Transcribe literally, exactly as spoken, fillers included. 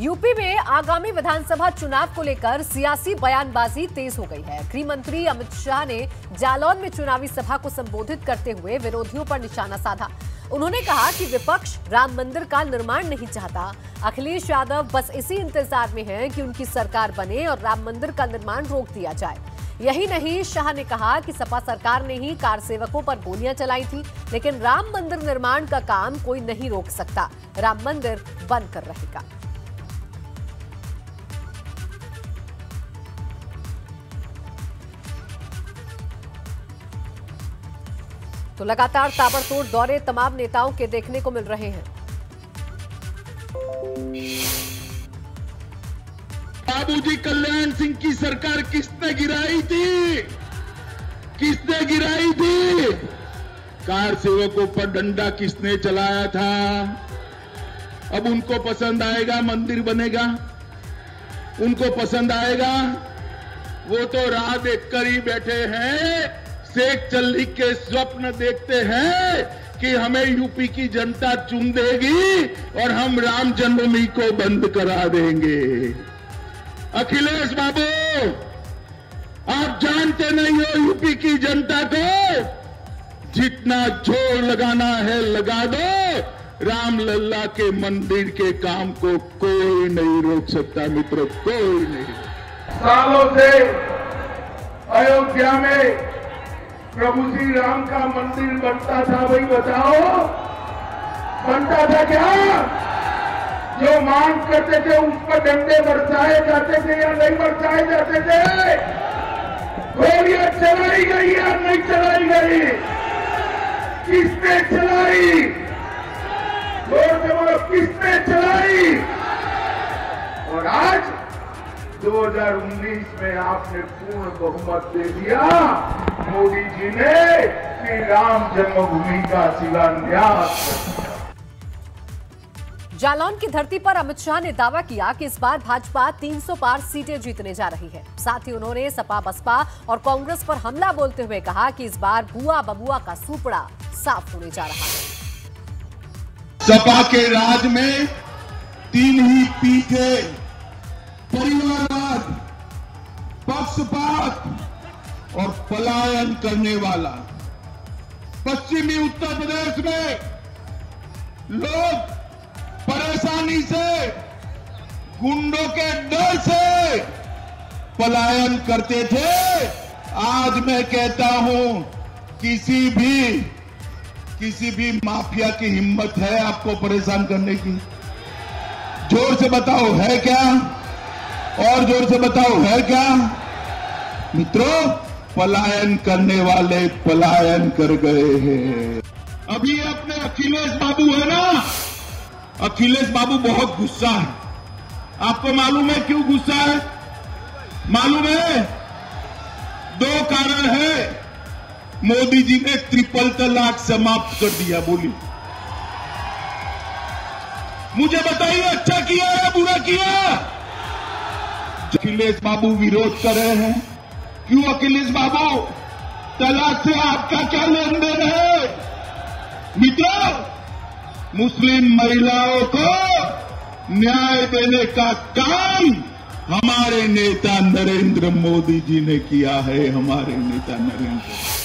UP में आगामी विधानसभा चुनाव को लेकर सियासी बयानबाजी तेज हो गई है। गृह मंत्री अमित शाह ने जालौन में चुनावी सभा को संबोधित करते हुए विरोधियों पर निशाना साधा। उन्होंने कहा कि विपक्ष राम मंदिर का निर्माण नहीं चाहता। अखिलेश यादव बस इसी इंतजार में हैं कि उनकी सरकार बने और राम मंदिर का निर्माण रोक दिया जाए। यही नहीं, शाह ने कहा कि सपा सरकार ने ही कार सेवकों पर गोलियां चलाई थी, लेकिन राम मंदिर निर्माण का काम कोई नहीं रोक सकता। राम मंदिर बनकर रहेगा। तो लगातार ताबड़तोड़ दौरे तमाम नेताओं के देखने को मिल रहे हैं। बाबूजी कल्याण सिंह की सरकार किसने गिराई थी? किसने गिराई थी? कार सेवकों पर डंडा किसने चलाया था? अब उनको पसंद आएगा मंदिर बनेगा? उनको पसंद आएगा? वो तो राह देखकर ही बैठे हैं, सेक चलने के स्वप्न देखते हैं कि हमें यूपी की जनता चुन देगी और हम राम जन्मभूमि को बंद करा देंगे। अखिलेश बाबू, आप जानते नहीं हो यूपी की जनता को, जितना जोर लगाना है लगा दो, राम लल्ला के मंदिर के काम को कोई नहीं रोक सकता मित्रों, कोई नहीं। सालों से अयोध्या में प्रभु श्री राम का मंदिर बनता था, भाई बताओ बनता था क्या? जो मांग करते थे उस पर डंडे बरसाए जाते थे या नहीं बरसाए जाते थे? गोलियां चलाई गई या नहीं चलाई गई? किसने चलाई? जोर से बोलो, किसने चलाई? और आज दो हज़ार उन्नीस में आपने पूर्ण बहुमत दे दिया मोदी जी ने, श्री राम जन्मभूमि का शिलान्यास। जालौन की धरती पर अमित शाह ने दावा किया कि इस बार भाजपा तीन सौ पार सीटें जीतने जा रही है। साथ ही उन्होंने सपा, बसपा और कांग्रेस पर हमला बोलते हुए कहा कि इस बार भुआ बबुआ का सूपड़ा साफ होने जा रहा है। सपा के राज में तीन ही पीठें, परिवारवाद, पक्षपात और पलायन करने वाला। पश्चिमी उत्तर प्रदेश में लोग परेशानी से, गुंडों के डर से पलायन करते थे। आज मैं कहता हूं, किसी भी किसी भी माफिया की हिम्मत है आपको परेशान करने की? जोर से बताओ है क्या? और जोर से बताओ है क्या? मित्रों, पलायन करने वाले पलायन कर गए हैं। अभी अपने अखिलेश बाबू है ना, अखिलेश बाबू बहुत गुस्सा है। आपको मालूम है क्यों गुस्सा है? मालूम है? दो कारण है। मोदी जी ने ट्रिपल तलाक समाप्त कर दिया, बोली मुझे बताइए अच्छा किया या बुरा किया? अखिलेश बाबू विरोध कर रहे हैं। क्यों अखिलेश बाबू? तलाक से आपका क्या लेन देन है? मित्रों, मुस्लिम महिलाओं को न्याय देने का काम हमारे नेता नरेंद्र मोदी जी ने किया है। हमारे नेता नरेंद्र